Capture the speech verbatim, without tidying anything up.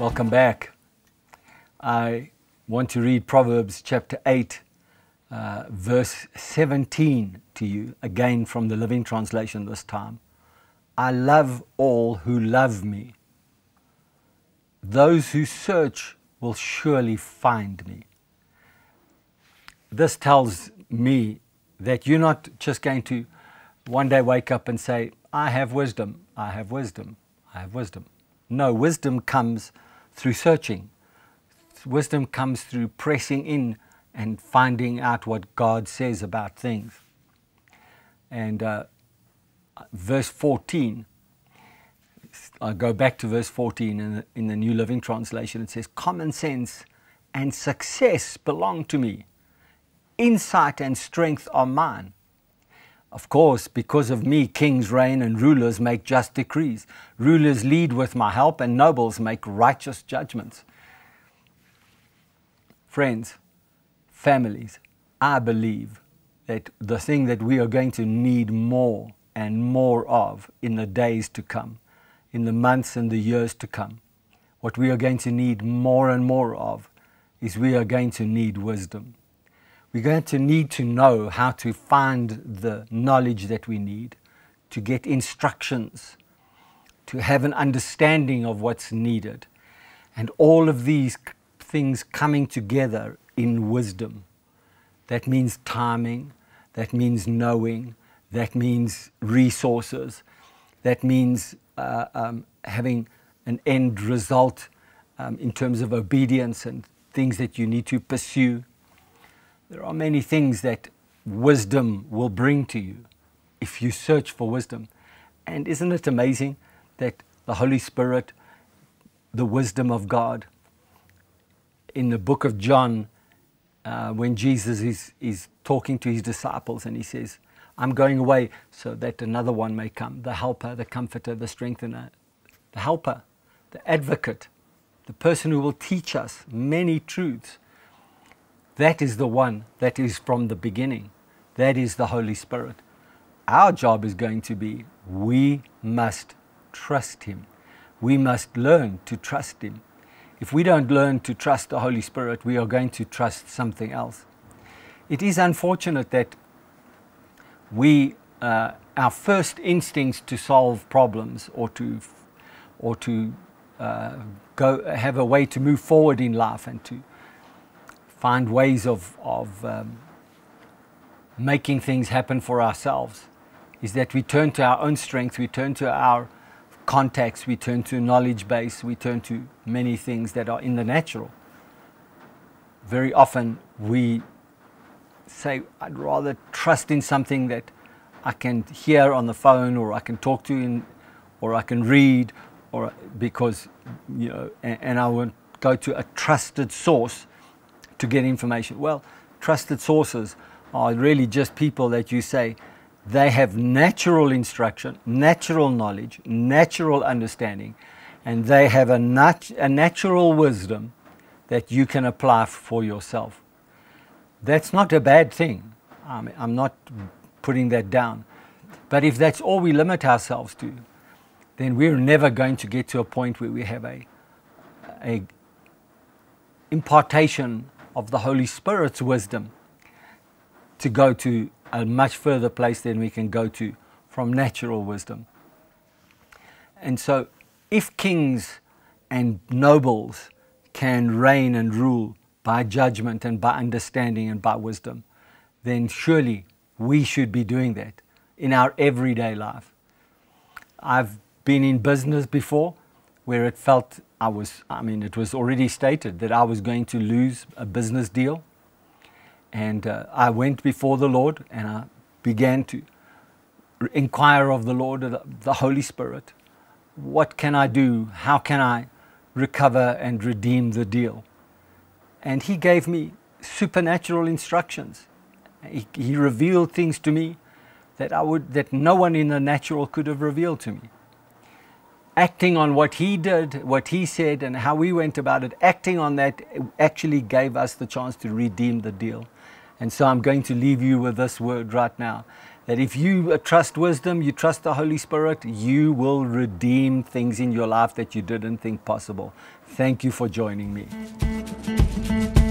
Welcome back. I want to read Proverbs chapter eight, uh, verse seventeen to you, again from the Living Translation this time. I love all who love me. Those who search will surely find me. This tells me that you're not just going to one day wake up and say, I have wisdom, I have wisdom, I have wisdom. No, wisdom comes through searching. Wisdom comes through pressing in and finding out what God says about things. And uh, verse fourteen, I go back to verse fourteen in the, in the New Living Translation. It says, common sense and success belong to me. Insight and strength are mine. Of course, because of me, kings reign and rulers make just decrees. Rulers lead with my help and nobles make righteous judgments. Friends, families, I believe that the thing that we are going to need more and more of in the days to come, in the months and the years to come, what we are going to need more and more of is we are going to need wisdom. We're going to need to know how to find the knowledge that we need, to get instructions, to have an understanding of what's needed. And all of these things coming together in wisdom. That means timing, that means knowing, that means resources, that means uh, um, having an end result um, in terms of obedience and things that you need to pursue. There are many things that wisdom will bring to you if you search for wisdom. And isn't it amazing that the Holy Spirit, the wisdom of God, in the book of John, uh, when Jesus is, is talking to his disciples and he says, I'm going away so that another one may come, the helper, the comforter, the strengthener, the helper, the advocate, the person who will teach us many truths. That is the one that is from the beginning. That is the Holy Spirit. Our job is going to be, we must trust Him. We must learn to trust Him. If we don't learn to trust the Holy Spirit, we are going to trust something else. It is unfortunate that we, uh, our first instincts to solve problems or to, or to uh, go, have a way to move forward in life and to find ways of, of um, making things happen for ourselves, is that we turn to our own strength, we turn to our contacts, we turn to knowledge base, we turn to many things that are in the natural. Very often we say, I'd rather trust in something that I can hear on the phone, or I can talk to, in, or I can read, or because, you know, and, and I won't go to a trusted source to get information. Well, trusted sources are really just people that you say they have natural instruction, natural knowledge, natural understanding, and they have a, nat a natural wisdom that you can apply for yourself. That's not a bad thing. I mean, I'm not putting that down. But if that's all we limit ourselves to, then we're never going to get to a point where we have a, a impartation of the Holy Spirit's wisdom to go to a much further place than we can go to from natural wisdom. And so if kings and nobles can reign and rule by judgment and by understanding and by wisdom, then surely we should be doing that in our everyday life. I've been in business before where it felt I was, I mean, it was already stated that I was going to lose a business deal. And uh, I went before the Lord and I began to inquire of the Lord, the Holy Spirit, what can I do? How can I recover and redeem the deal? And He gave me supernatural instructions. He, he revealed things to me that, I would, that no one in the natural could have revealed to me. Acting on what He did, what He said, and how we went about it, acting on that actually gave us the chance to redeem the deal. And so I'm going to leave you with this word right now, that if you trust wisdom, you trust the Holy Spirit, you will redeem things in your life that you didn't think possible. Thank you for joining me.